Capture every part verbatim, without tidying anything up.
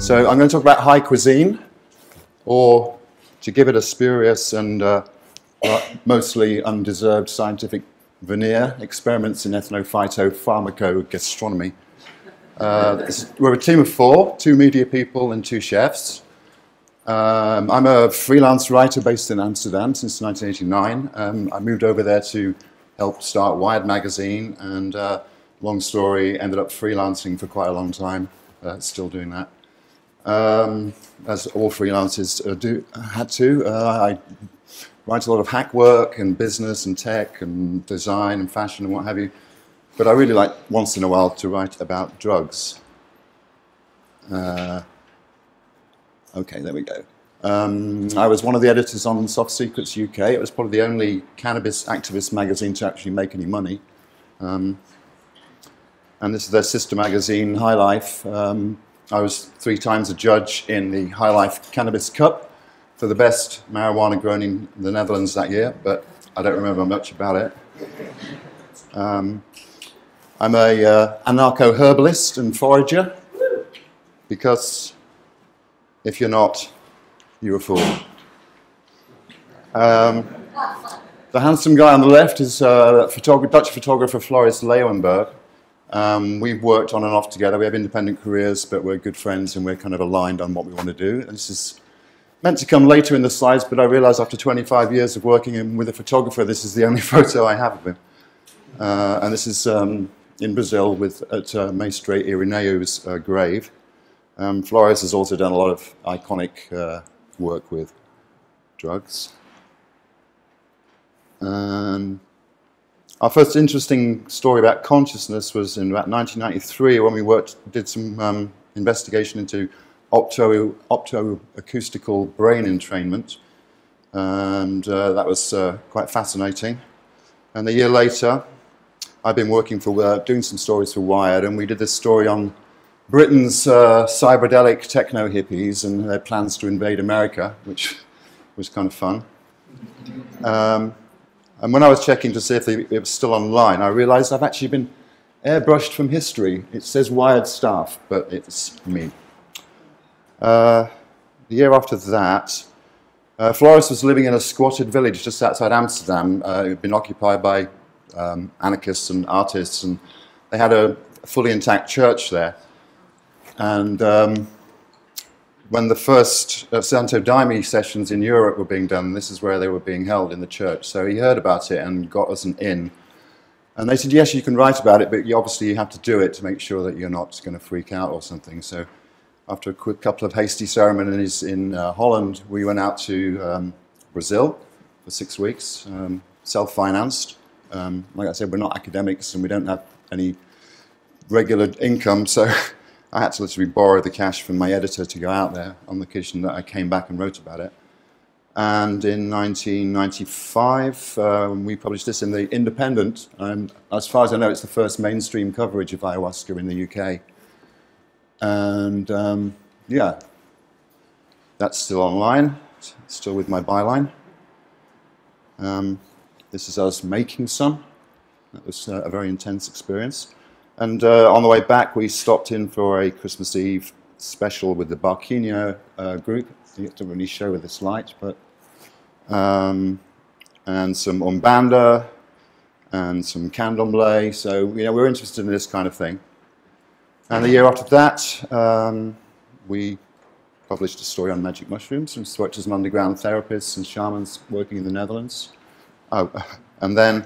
So I'm going to talk about high cuisine, or to give it a spurious and uh, mostly undeserved scientific veneer, experiments in ethnophytopharmacogastronomy. Uh, we're a team of four, two media people and two chefs. Um, I'm a freelance writer based in Amsterdam since nineteen eighty-nine. Um, I moved over there to help start Wired Magazine, and uh, long story, ended up freelancing for quite a long time, uh, still doing that. Um, as all freelancers uh, do, had to, uh, I write a lot of hack work and business and tech and design and fashion and what have you. But I really like, once in a while, to write about drugs. Uh, okay, there we go. Um, I was one of the editors on Soft Secrets U K. It was probably the only cannabis activist magazine to actually make any money. Um, and this is their sister magazine, High Life. Um, I was three times a judge in the High Life Cannabis Cup for the best marijuana grown in the Netherlands that year, but I don't remember much about it. Um, I'm a uh, anarcho-herbalist and forager, because if you're not, you're a fool. Um, the handsome guy on the left is uh, photog Dutch photographer Floris Leeuwenberg. Um, we've worked on and off together. We have independent careers, but we're good friends and we're kind of aligned on what we want to do. And this is meant to come later in the slides, but I realized after twenty-five years of working with a photographer, this is the only photo I have of him. Uh, and this is... Um, in Brazil with, at uh, Mestre Irineu's uh, grave. Um, Flores has also done a lot of iconic uh, work with drugs. Um, our first interesting story about consciousness was in about nineteen ninety-three when we worked, did some um, investigation into opto, optoacoustical brain entrainment. And uh, that was uh, quite fascinating. And a year later, I've been working for, uh, doing some stories for Wired, and we did this story on Britain's uh, cyberdelic techno hippies and their plans to invade America, which was kind of fun. Um, and when I was checking to see if they, it was still online, I realized I've actually been airbrushed from history. It says Wired staff, but it's me. Uh, the year after that, uh, Floris was living in a squatted village just outside Amsterdam. Uh, it had been occupied by Um, anarchists and artists, and they had a fully intact church there. And um, when the first uh, Santo Daime sessions in Europe were being done, this is where they were being held, in the church. So he heard about it and got us an in. And they said, yes, you can write about it, but you obviously you have to do it to make sure that you're not going to freak out or something. So after a quick couple of hasty ceremonies in uh, Holland, we went out to um, Brazil for six weeks, um, self-financed. Um, like I said, we're not academics and we don't have any regular income, so I had to literally borrow the cash from my editor to go out there on the occasion that I came back and wrote about it. And in nineteen ninety-five, um, we published this in The Independent, and as far as I know, it's the first mainstream coverage of ayahuasca in the U K. And um, yeah, that's still online, it's still with my byline. Um, This is us making some. That was uh, a very intense experience. And uh, on the way back, we stopped in for a Christmas Eve special with the Barquinho uh, group. You don't really show with this light, but... Um, and some Umbanda, and some Candomblé. So, you know, we're interested in this kind of thing. And the year after that, um, we published a story on magic mushrooms, and worked as an underground therapists and shamans working in the Netherlands. Oh, and then,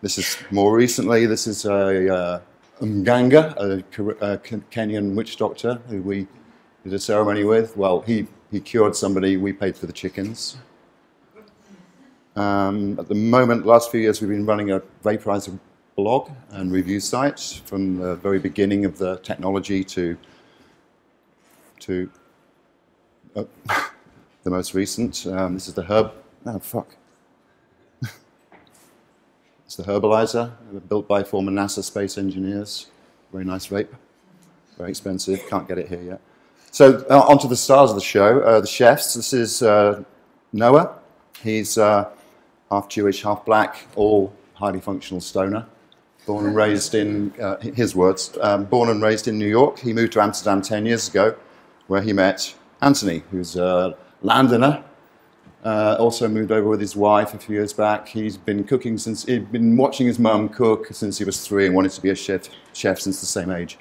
this is more recently, this is a uh, Mganga, a, a Kenyan witch doctor who we did a ceremony with. Well, he, he cured somebody, we paid for the chickens. Um, at the moment, last few years, we've been running a vaporizer blog and review site from the very beginning of the technology to, to uh, the most recent. Um, this is the herb, oh fuck. It's the Herbalizer, built by former NASA space engineers. Very nice vape. Very expensive. Can't get it here yet. So uh, on to the stars of the show, uh, the chefs. This is uh, Noah. He's uh, half Jewish, half black, all highly functional stoner. Born and raised in, uh, his words, um, born and raised in New York. He moved to Amsterdam ten years ago where he met Anthony, who's a Londoner. Uh, also moved over with his wife a few years back. He's been cooking since, he'd been watching his mum cook since he was three and wanted to be a chef, chef since the same age.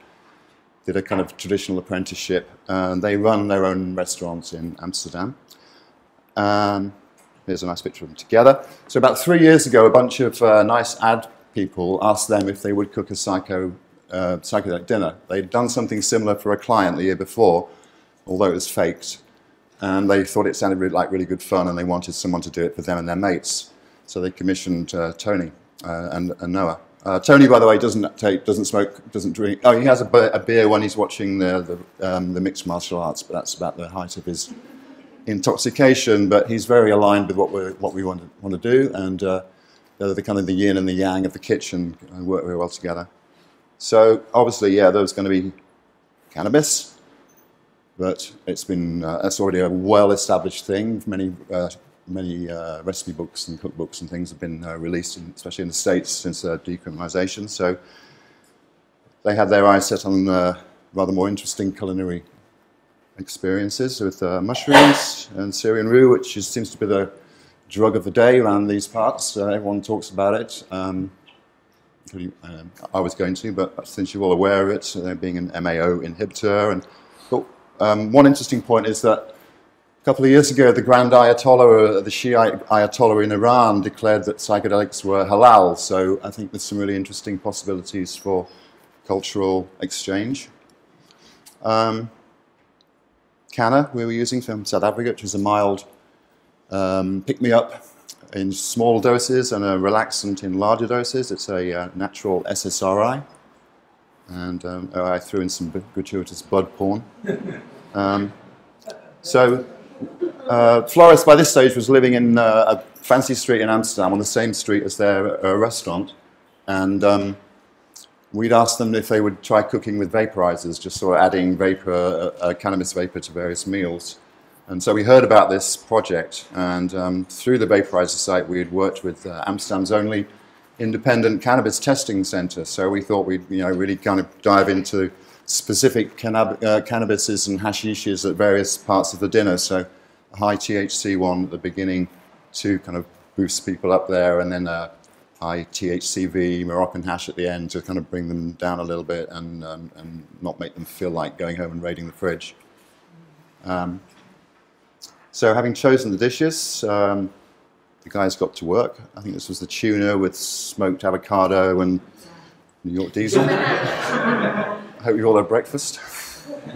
Did a kind of traditional apprenticeship. Uh, they run their own restaurants in Amsterdam. Um, here's a nice picture of them together. So about three years ago, a bunch of uh, nice ad people asked them if they would cook a psycho, uh, psychedelic dinner. They'd done something similar for a client the year before, although it was faked. And they thought it sounded really, like really good fun, and they wanted someone to do it for them and their mates. So they commissioned uh, Tony uh, and, and Noah. Uh, Tony, by the way, doesn't take, doesn't smoke, doesn't drink. Oh, he has a, a beer when he's watching the the, um, the mixed martial arts, but that's about the height of his intoxication. But he's very aligned with what we what we want to want to do, and uh, they're the kind of the yin and the yang of the kitchen, and work very well together. So obviously, yeah, there's going to be cannabis. But it's been, uh, that's already a well-established thing. Many, uh, many uh, recipe books and cookbooks and things have been uh, released, in, especially in the States, since uh, decriminalization. So they had their eyes set on uh, rather more interesting culinary experiences with uh, mushrooms and Syrian rue, which is, seems to be the drug of the day around these parts. Uh, everyone talks about it. Um, um, I was going to, but since you're all aware of it, so there being an M A O inhibitor. And Um, one interesting point is that a couple of years ago, the Grand Ayatollah, the Shiite Ayatollah in Iran, declared that psychedelics were halal. So I think there's some really interesting possibilities for cultural exchange. Um, kanna, we were using from South Africa, which is a mild um, pick-me-up in small doses and a relaxant in larger doses. It's a uh, natural S S R I. And um, oh, I threw in some gratuitous blood porn. Um, so uh, Floris, by this stage, was living in uh, a fancy street in Amsterdam, on the same street as their uh, restaurant. And um, we'd asked them if they would try cooking with vaporizers, just sort of adding vapor, uh, uh, cannabis vapor to various meals. And so we heard about this project. And um, through the vaporizer site, we had worked with uh, Amsterdam's only independent cannabis testing center. So we thought we'd, you know, really kind of dive into specific cannab uh, cannabises and hashishes at various parts of the dinner. So a high T H C one at the beginning to kind of boost people up there, and then a high T H C V Moroccan hash at the end to kind of bring them down a little bit and, um, and not make them feel like going home and raiding the fridge. Um, so having chosen the dishes, um, the guys got to work. I think this was the tuna with smoked avocado and New York diesel. I hope you all had breakfast.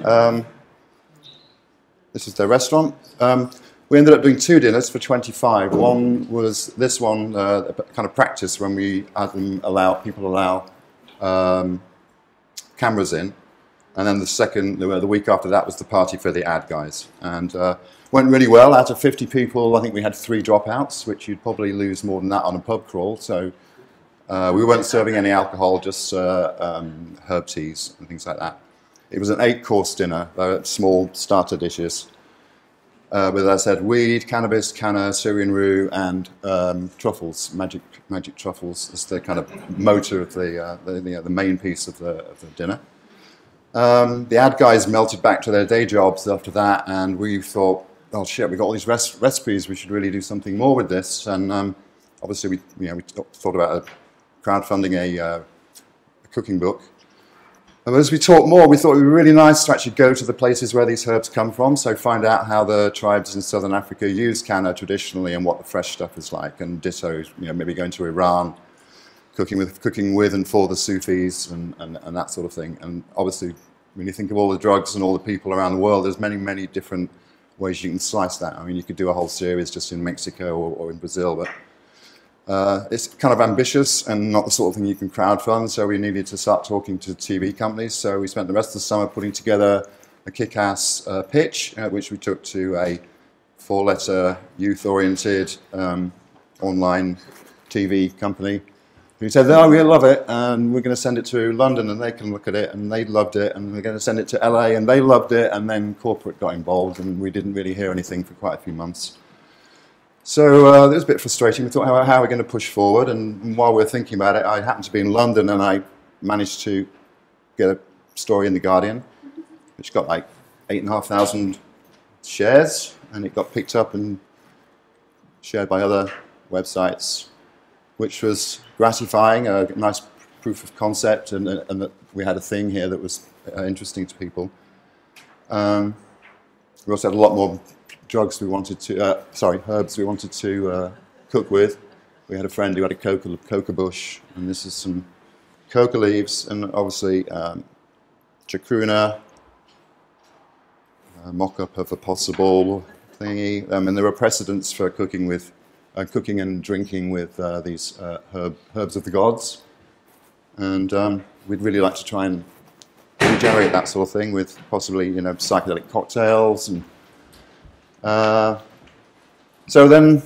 Um, this is their restaurant. Um, we ended up doing two dinners for twenty-five. One was this one, uh, kind of practice when we had them allow, people allow um, cameras in. And then the second, the week after that, was the party for the ad guys. And uh, went really well. Out of fifty people, I think we had three dropouts, which you'd probably lose more than that on a pub crawl. So uh, we weren't serving any alcohol, just uh, um, herb teas and things like that. It was an eight-course dinner, uh, small starter dishes. Uh, with, as I said, weed, cannabis, kanna, Syrian rue, and um, truffles, magic, magic truffles, as the kind of motor of the, uh, the, the, the main piece of the, of the dinner. Um, the ad guys melted back to their day jobs after that, and we thought, oh shit, we got all these res recipes, we should really do something more with this. And um, obviously we, you know, we thought about a crowdfunding a, uh, a cooking book. And as we talked more, we thought it would be really nice to actually go to the places where these herbs come from, so find out how the tribes in southern Africa use kanna traditionally and what the fresh stuff is like, and ditto, you know, maybe going to Iran, cooking with, cooking with and for the Sufis and, and, and that sort of thing. And obviously, when you think of all the drugs and all the people around the world, there's many, many different ways you can slice that. I mean, you could do a whole series just in Mexico or, or in Brazil, but uh, it's kind of ambitious and not the sort of thing you can crowdfund, so we needed to start talking to T V companies. So we spent the rest of the summer putting together a kick-ass uh, pitch, uh, which we took to a four-letter, youth-oriented, um, online T V company. We said, oh, we love it, and we're going to send it to London, and they can look at it, and they loved it, and we're going to send it to L A, and they loved it, and then corporate got involved, and we didn't really hear anything for quite a few months. So uh, it was a bit frustrating. We thought, how, how are we going to push forward? And while we were thinking about it, I happened to be in London, and I managed to get a story in The Guardian, which got like eight and a half thousand shares, and it got picked up and shared by other websites, which was gratifying, a nice proof of concept, and, and that we had a thing here that was interesting to people. Um, we also had a lot more drugs we wanted to, uh, sorry, herbs we wanted to uh, cook with. We had a friend who had a coca, coca bush, and this is some coca leaves, and obviously um, chacruna, a mock-up of a possible thingy. Um, and there were precedents for cooking with, uh, cooking and drinking with uh, these uh, herb, herbs of the gods. And um, we'd really like to try and regenerate that sort of thing with possibly, you know, psychedelic cocktails. And uh, so then,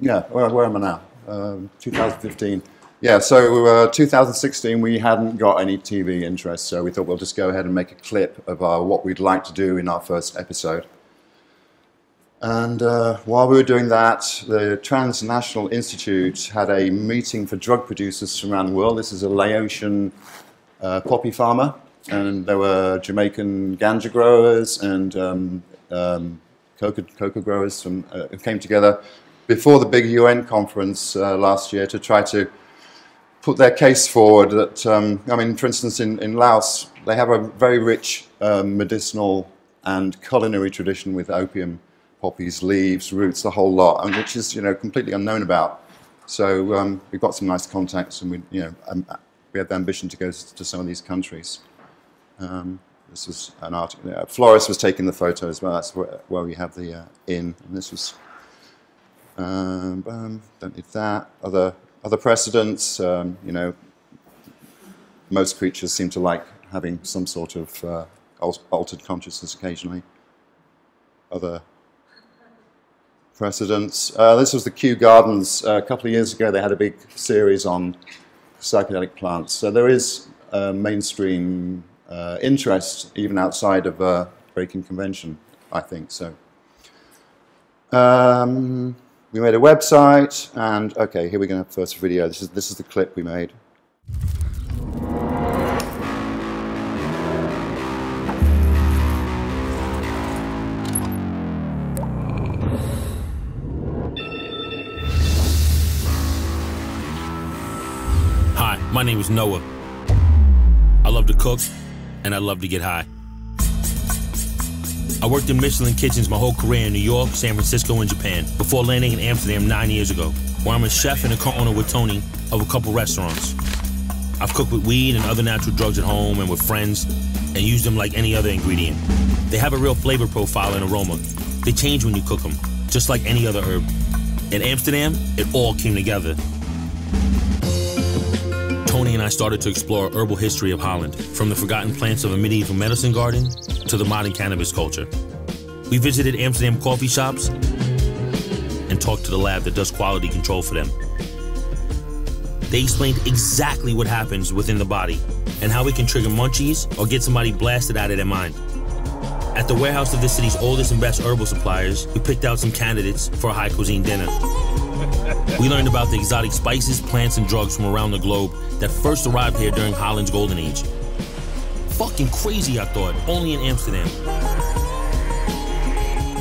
yeah, where, where am I now? Um, two thousand fifteen. Yeah, so uh, two thousand sixteen, we hadn't got any T V interest, so we thought we'll just go ahead and make a clip of our, what we'd like to do in our first episode. And uh, while we were doing that, the Transnational Institute had a meeting for drug producers from around the world. This is a Laotian uh, poppy farmer, and there were Jamaican ganja growers and um, um, coca, coca growers from, uh, who came together before the big U N conference uh, last year to try to put their case forward that, um, I mean, for instance, in, in Laos, they have a very rich uh, medicinal and culinary tradition with opium, poppies, leaves, roots, the whole lot, and which is, you know, completely unknown about. So um, we've got some nice contacts, and we, you know, um, we had the ambition to go to some of these countries. Um, this was an art, uh, Floris was taking the photo as well, that's where, where we have the uh, inn, and this was, um, um, don't need that, other, Other precedents, um, you know, most creatures seem to like having some sort of uh, altered consciousness occasionally. Other precedents. Uh, this was the Kew Gardens. Uh, a couple of years ago, they had a big series on psychedelic plants. So there is uh, mainstream uh, interest, even outside of uh, breaking convention, I think so. Um, We made a website, and okay, here we're going to have the first video. This is, this is the clip we made. Hi, my name is Noah. I love to cook, and I love to get high. I worked in Michelin kitchens my whole career in New York, San Francisco, and Japan, before landing in Amsterdam nine years ago, where I'm a chef and a co-owner with Tony of a couple restaurants. I've cooked with weed and other natural drugs at home and with friends, and used them like any other ingredient. They have a real flavor profile and aroma. They change when you cook them, just like any other herb. In Amsterdam, it all came together. Tony and I started to explore herbal history of Holland, from the forgotten plants of a medieval medicine garden to the modern cannabis culture. We visited Amsterdam coffee shops and talked to the lab that does quality control for them. They explained exactly what happens within the body and how we can trigger munchies or get somebody blasted out of their mind. At the warehouse of the city's oldest and best herbal suppliers, we picked out some candidates for a high cuisine dinner. We learned about the exotic spices, plants, and drugs from around the globe that first arrived here during Holland's golden age. Fucking crazy, I thought, only in Amsterdam.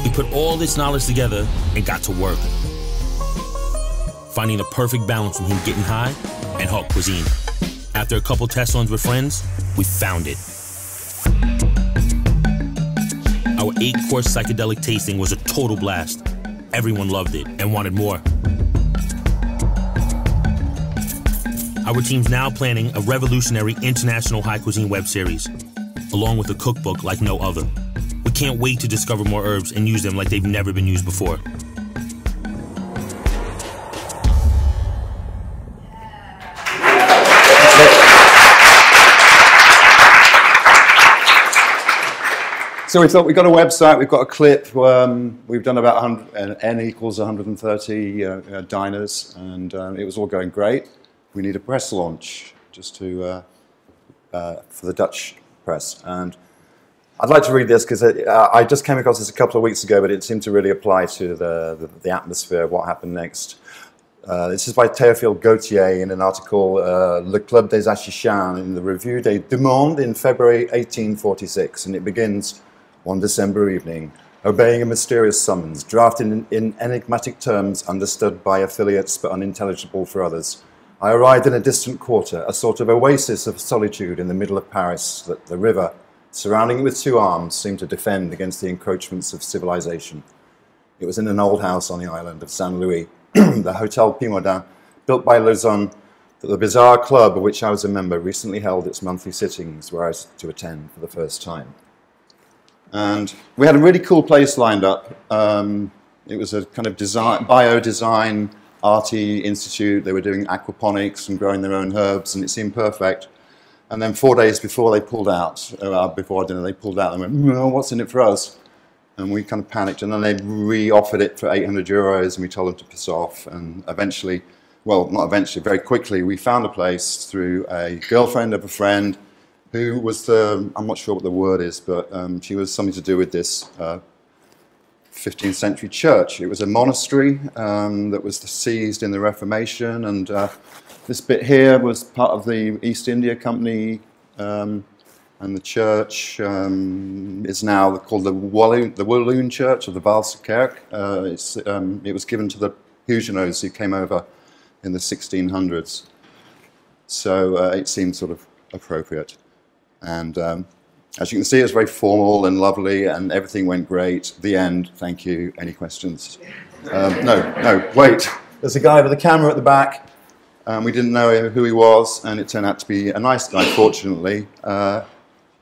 We put all this knowledge together and got to work, finding the perfect balance between getting high and haute cuisine. After a couple test runs with friends, we found it. Our eight-course psychedelic tasting was a total blast. Everyone loved it and wanted more. Our team's now planning a revolutionary international high cuisine web series, along with a cookbook like no other. We can't wait to discover more herbs and use them like they've never been used before. So we thought, we've got a website, we've got a clip, um, we've done about one hundred, N equals one hundred thirty uh, uh, diners, and um, it was all going great. We need a press launch, just to, uh, uh, for the Dutch press. And I'd like to read this, because uh, I just came across this a couple of weeks ago, but it seemed to really apply to the, the, the atmosphere of what happened next. Uh, this is by Théophile Gautier in an article, uh, Le Club des Achichans, in the Revue des Deux Mondes in February eighteen forty-six, and it begins, one December evening, obeying a mysterious summons, drafted in, in enigmatic terms understood by affiliates but unintelligible for others. I arrived in a distant quarter, a sort of oasis of solitude in the middle of Paris, that the river, surrounding it with two arms, seemed to defend against the encroachments of civilization. It was in an old house on the island of Saint Louis, the Hotel Pimodan, built by Lazon, that the bizarre club of which I was a member recently held its monthly sittings, where I was to attend for the first time. And we had a really cool place lined up. Um, it was a kind of design, bio-design, arty institute. They were doing aquaponics and growing their own herbs, and it seemed perfect. And then four days before they pulled out, uh, before dinner, they pulled out and went, "No, what's in it for us?" And we kind of panicked. And then they re-offered it for eight hundred euros, and we told them to piss off. And eventually, well, not eventually, very quickly, we found a place through a girlfriend of a friend, who was the, I'm not sure what the word is, but um, she was something to do with this uh, fifteenth century church. It was a monastery um, that was seized in the Reformation, and uh, this bit here was part of the East India Company, um, and the church um, is now called the Walloon, the Walloon Church of the Balsukirk. Uh, it's, um, it was given to the Huguenots who came over in the sixteen hundreds, so uh, it seemed sort of appropriate. And um, as you can see, it's very formal and lovely, and everything went great. The end. Thank you. Any questions? Um, no, no, wait. There's a guy with a camera at the back. Um, we didn't know who he was, and it turned out to be a nice guy, fortunately. Uh,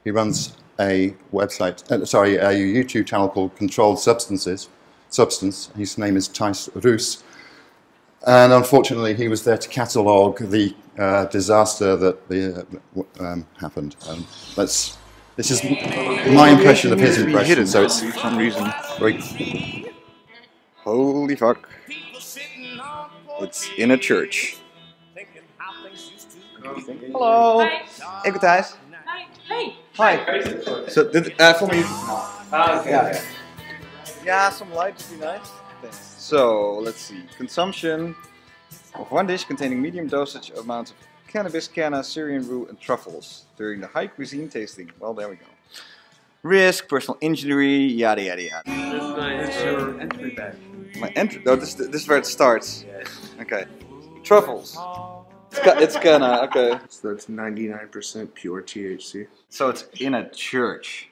he runs a website, uh, sorry, a YouTube channel called Controlled Substances. Substance. His name is Thijs Roos. And unfortunately, he was there to catalogue the uh, disaster that the, um, happened. Um, let's, this is my impression of his impression, so it's for some reason. Very... Holy fuck. It's in a church. Hello. Hi. Hey, good guys. Hi. Hey. Hi. So, did, uh, for me. Ah, okay. Yeah. Yeah, some light would be nice. Thanks. So, let's see. Consumption of one dish containing medium dosage amounts of cannabis, kanna, Syrian rue, and truffles during the High Cuisine tasting. Well, there we go. Risk, personal injury, yada yada yada. This is your entry badge. My entry? Oh, this, this is where it starts. Yes. Okay. Truffles. It's, it's kanna, okay. So that's ninety-nine percent pure T H C. So it's in a church.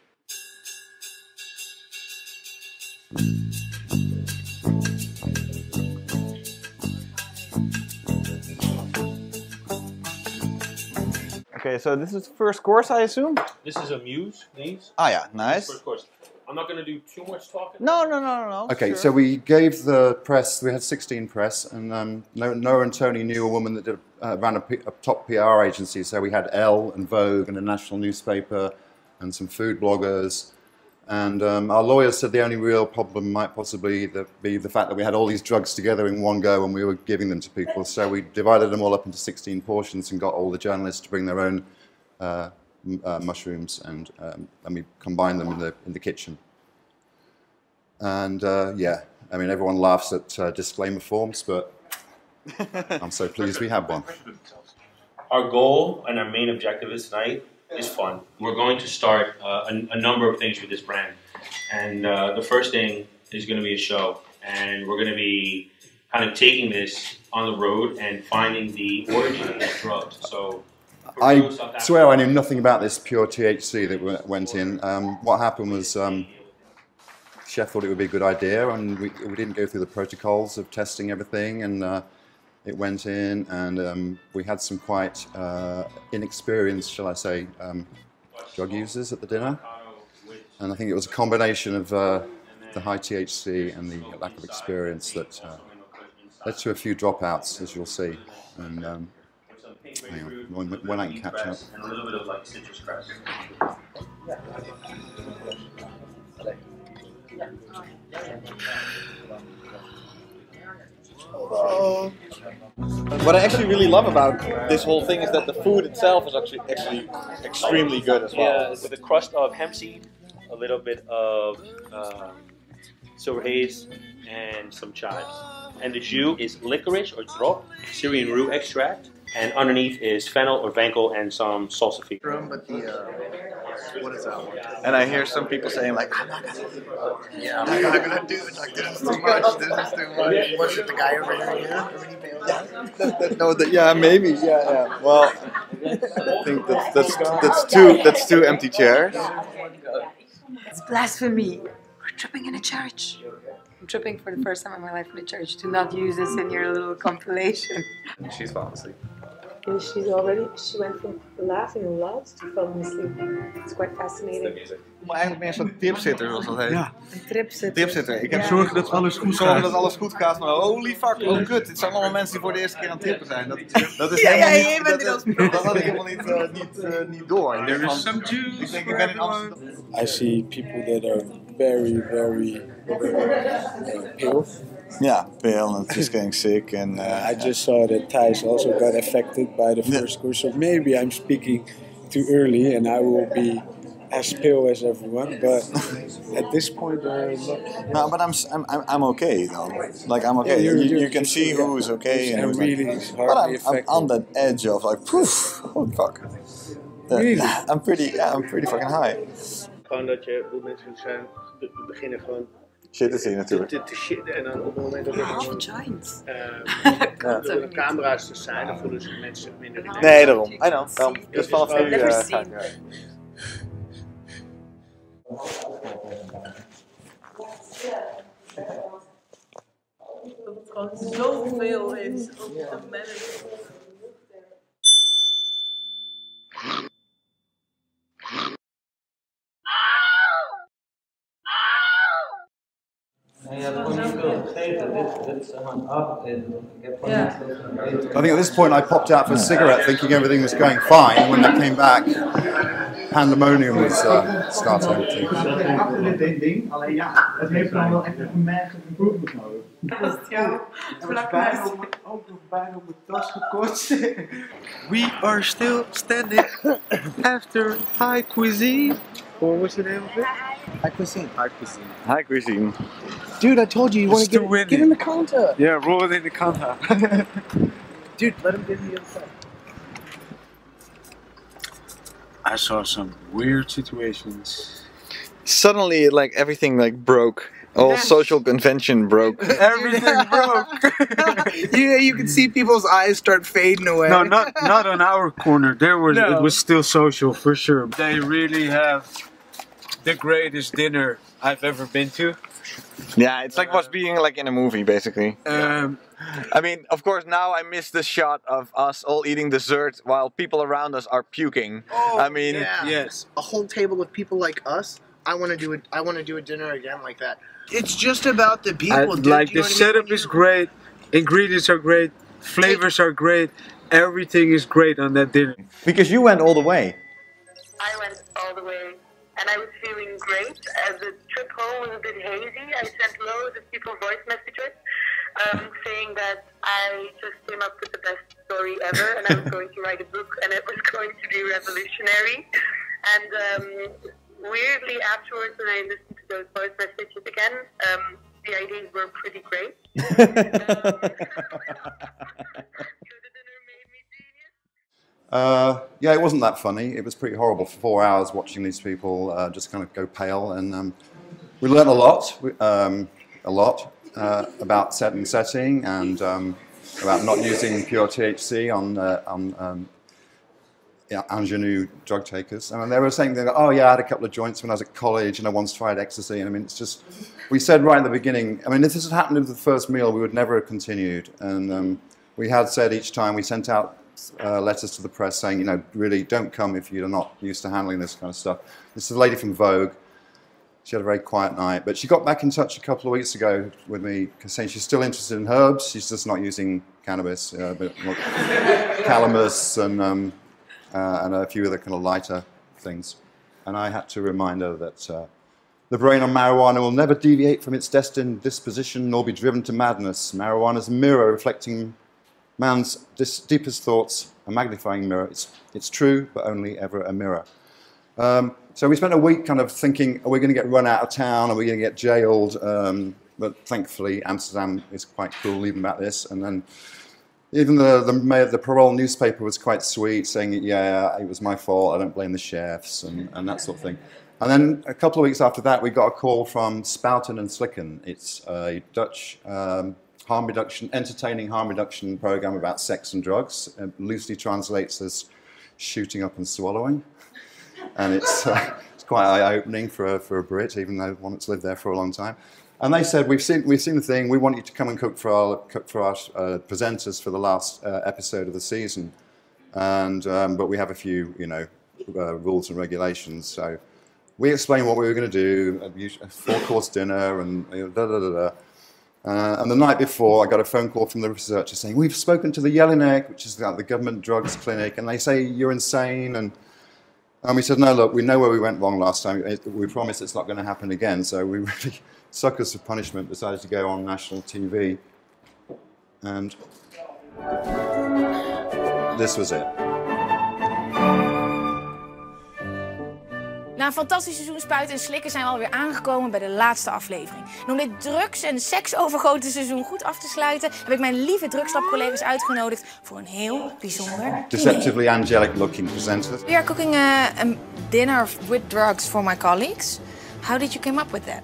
Okay, so this is the first course, I assume? This is a muse, these. Ah, yeah, nice. First course. I'm not going to do too much talking. No, no, no, no, no. Okay, sure. So we gave the press, we had sixteen press, and um, Noah and Tony knew a woman that did, uh, ran a, P, a top P R agency, so we had Elle and Vogue and a national newspaper and some food bloggers. And um, our lawyers said the only real problem might possibly be the fact that we had all these drugs together in one go and we were giving them to people. So we divided them all up into sixteen portions and got all the journalists to bring their own uh, uh, mushrooms, and, um, and we combined them in the, in the kitchen. And uh, yeah, I mean, everyone laughs at uh, disclaimer forms, but I'm so pleased we have one. Our goal and our main objective is tonight. It's fun. We're going to start uh, a, a number of things with this brand, and uh, the first thing is going to be a show, and we're going to be kind of taking this on the road and finding the origin of the drugs. So I swear I knew nothing about this pure T H C that went in. Um, what happened was um, Chef thought it would be a good idea, and we, we didn't go through the protocols of testing everything, and uh, it went in, and um, we had some quite uh, inexperienced, shall I say, um, drug users at the dinner. And I think it was a combination of uh, the high T H C and the lack of experience that uh, led to a few dropouts, as you'll see. And um, hang on, when, when I can catch up. And a little bit of like citrus cress. Hello. What I actually really love about this whole thing is that the food itself is actually actually extremely good as well. Yeah, with a crust of hemp seed, a little bit of uh, silver haze, and some chives. And the jus is licorice or drop, Syrian rue extract, and underneath is fennel or vankel and some salsify. But the uh, What is that one? And I hear some people saying, like, I'm not gonna do it. Yeah. I'm not gonna do it. Like, this is too much. This is too much. Was it the guy over here? No, that, yeah, maybe. Yeah, yeah. Well, I think that's that's that's two that's two empty chairs. It's blasphemy. We're tripping in a church. I'm tripping for the first time in my life in a church. Do not use this in your little compilation. She's falling asleep. And she's already, she went from laughing a lot to falling asleep. It's quite fascinating. Maar eigenlijk meer zo'n tripsitter, zoals dat heet. Ja, een tripsitter. Tripsitter. Ik heb ja. zorgen dat alles goed gaat. Zorgen dat alles goed gaat, maar holy fuck, oh kut. Dit zijn allemaal mensen die voor de eerste keer aan het trippen zijn. Dat, dat is helemaal niet, ja, ja, dat, dat, dat, dat had ik helemaal niet, uh, niet, uh, niet door. There is some juice. Ik denk, ik ben in Amsterdam. I see people that are very, very uh, pale. Yeah, pale and just getting sick, and uh, I just saw that Thijs also got affected by the first course. So maybe I'm speaking too early, and I will be as pale as everyone. But at this point, I'm not. No, but I'm I'm I'm okay though. Like I'm okay. Yeah, you, you, you can see who is okay and who's really like, but I'm, I'm on that edge of like, poof, oh fuck. That, really? I'm pretty. Yeah, I'm pretty fucking high. Gewoon dat je hoe mensen zijn beginnen gewoon. Shit is hier natuurlijk. Te, te, te shit en dan op het moment dat er uh, uh, camera's te zijn, dan voelen zich mensen minder relaxed. Nee, daarom. I know. Well, dus dus vanaf nu uh, ga ik eruit. Dat het gewoon zoveel is om te managen. I think at this point I popped out for a cigarette thinking everything was going fine. When I came back, pandemonium was uh, starting. We are still standing after High Cuisine. Or what's the name of it? High Cuisine. High Cuisine. High Cuisine. Dude, I told you, you want to get, get in the counter. Yeah, roll it in the counter. Dude, let him get in the other side. I saw some weird situations. Suddenly, like, everything, like, broke. All yes. social convention broke. Everything broke. Yeah, you can see people's eyes start fading away. No, not not on our corner. There was no. It was still social for sure. They really have the greatest dinner I've ever been to. Yeah, it's like uh, what's being like in a movie, basically. Um, I mean, of course, now I miss the shot of us all eating dessert while people around us are puking. Oh, I mean, yeah. yes, a whole table of people like us. I want to do it. I want to do a dinner again like that. It's just about the people. I, dude, like the setup I mean? is great, ingredients are great, flavors are great, everything is great on that dinner. Because you went all the way. I went all the way, and I was feeling great. Uh, the trip home was a bit hazy. I sent loads of people voice messages um, saying that I just came up with the best story ever, and I was going to write a book, and it was going to be revolutionary. And. Um, Weirdly, afterwards, when I listened to those voice messages again, um, the ideas were pretty great. um, uh, yeah, it wasn't that funny. It was pretty horrible for four hours watching these people uh, just kind of go pale. And um, we learned a lot, um, a lot uh, about setting setting and um, about not using pure T H C on uh, on. Um, Yeah, ingenue drug takers. And they were saying, that, oh yeah, I had a couple of joints when I was at college and I once tried ecstasy. And I mean, it's just, we said right at the beginning, I mean, if this had happened at the first meal, we would never have continued. And um, we had said each time, we sent out uh, letters to the press saying, you know, really don't come if you're not used to handling this kind of stuff. This is a lady from Vogue. She had a very quiet night, but she got back in touch a couple of weeks ago with me saying she's still interested in herbs. She's just not using cannabis, uh, but like, calamus and, um, Uh, and a few other kind of lighter things. And I had to remind her that uh, the brain on marijuana will never deviate from its destined disposition nor be driven to madness. Marijuana's mirror reflecting man's dis deepest thoughts, a magnifying mirror. It's, it's true, but only ever a mirror. Um, so we spent a week kind of thinking, are we going to get run out of town? Are we going to get jailed? Um, but thankfully, Amsterdam is quite cool even about this. And then Even the, the the parole newspaper was quite sweet, saying, yeah, it was my fault, I don't blame the chefs, and, and that sort of thing. And then a couple of weeks after that, we got a call from Spouten and Slikken. It's a Dutch um, harm reduction, entertaining harm reduction program about sex and drugs. It loosely translates as shooting up and swallowing. And it's, uh, it's quite eye-opening for a, for a Brit, even though one that's lived there for a long time. And they said, we've seen, we've seen the thing, we want you to come and cook for our, cook for our uh, presenters for the last uh, episode of the season. And, um, but we have a few, you know, uh, rules and regulations. So we explained what we were going to do, a four-course dinner and da-da-da-da. Uh, and the night before, I got a phone call from the researcher saying, we've spoken to the Jelinek, which is like the government drugs clinic, and they say, you're insane. And And we said, no, look, we know where we went wrong last time. We promise it's not going to happen again. So we really, suckers for punishment, decided to go on national T V. And this was it. Na een fantastisch seizoen Spuiten en Slikken zijn we alweer aangekomen bij de laatste aflevering. En om dit drugs- en seksovergoten seizoen goed af te sluiten, heb ik mijn lieve drugslabcollega's uitgenodigd voor een heel bijzonder deceptively angelic looking presenter. We are cooking a, a dinner with drugs for my colleagues. How did you come up with that?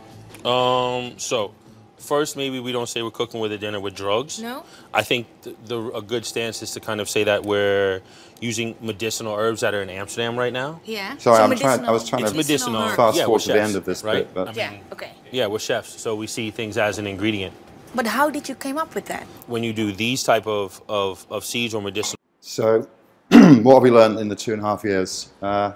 Um, so first, maybe we don't say we're cooking with a dinner with drugs. No. I think the, the, a good stance is to kind of say that we're using medicinal herbs that are in Amsterdam right now. Yeah. Sorry, so I'm trying, I was trying to medicinal fast yeah, forward chefs, to the end of this right? bit. But. I mean, yeah, okay. Yeah, we're chefs, so we see things as an ingredient. But how did you come up with that? When you do these type of, of, of seeds or medicinal... So, what have we learned in the two and a half years? Uh,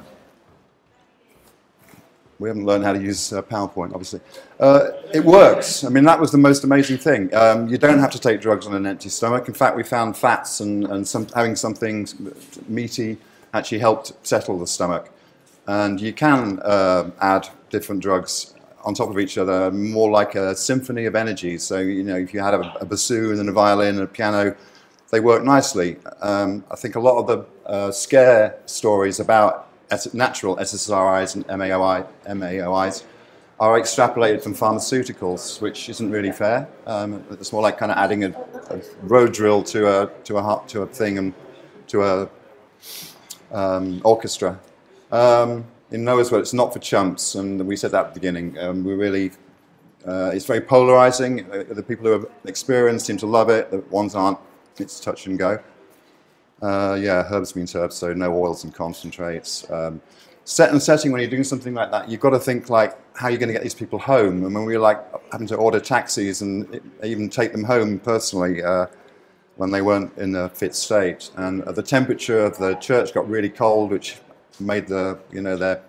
We haven't learned how to use uh, PowerPoint, obviously. Uh, it works. I mean, that was the most amazing thing. Um, you don't have to take drugs on an empty stomach. In fact, we found fats and, and some, having something meaty actually helped settle the stomach. And you can uh, add different drugs on top of each other, more like a symphony of energy. So, you know, if you had a, a bassoon and a violin and a piano, they work nicely. Um, I think a lot of the uh, scare stories about natural S S R Is and M A O Is are extrapolated from pharmaceuticals, which isn't really fair. Um, it's more like kind of adding a, a road drill to a to a to a thing and to a um, orchestra. Um, in Noah's world, it's not for chumps, and we said that at the beginning. Um, we really, uh, it's very polarizing. The people who have experienced seem to love it. The ones aren't. It's touch and go. Uh, yeah, herbs means herbs, so no oils and concentrates. Um, set and setting, when you're doing something like that, you've got to think like, how are you going to get these people home? And when we were like having to order taxis and even take them home personally uh, when they weren't in a fit state. And uh, the temperature of the church got really cold, which made the, you know, their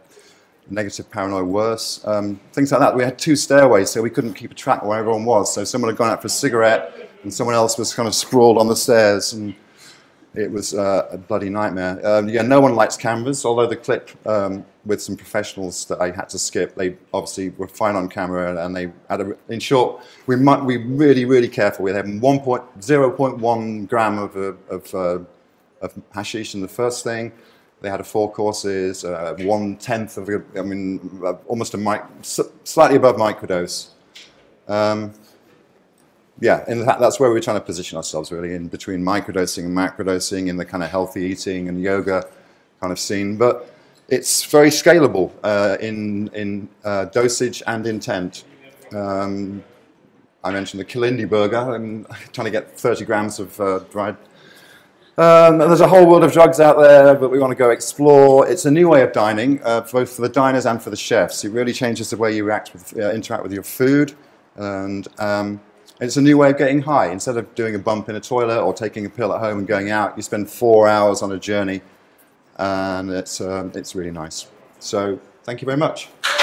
negative paranoia worse. Um, things like that. We had two stairways, so we couldn't keep a track where everyone was. So someone had gone out for a cigarette and someone else was kind of sprawled on the stairs. And it was uh, a bloody nightmare. Um, yeah, no one likes cameras, although the clip um, with some professionals that I had to skip, they obviously were fine on camera, and they had a, in short, we might we really, really careful. We had zero point one gram of, uh, of, uh, of hashish in the first thing. They had a four courses, uh, one-tenth of, I mean, almost a mic, slightly above microdose. Um, Yeah, and that's where we were trying to position ourselves, really, in between microdosing and macrodosing, in the kind of healthy eating and yoga kind of scene. But it's very scalable uh, in, in uh, dosage and intent. Um, I mentioned the Kalindi burger. I'm trying to get thirty grams of uh, dried. Um, there's a whole world of drugs out there, but we want to go explore. It's a new way of dining, uh, both for the diners and for the chefs. It really changes the way you react with, uh, interact with your food. And... Um, It's a new way of getting high. Instead of doing a bump in a toilet or taking a pill at home and going out, you spend four hours on a journey, and it's, um, it's really nice. So thank you very much.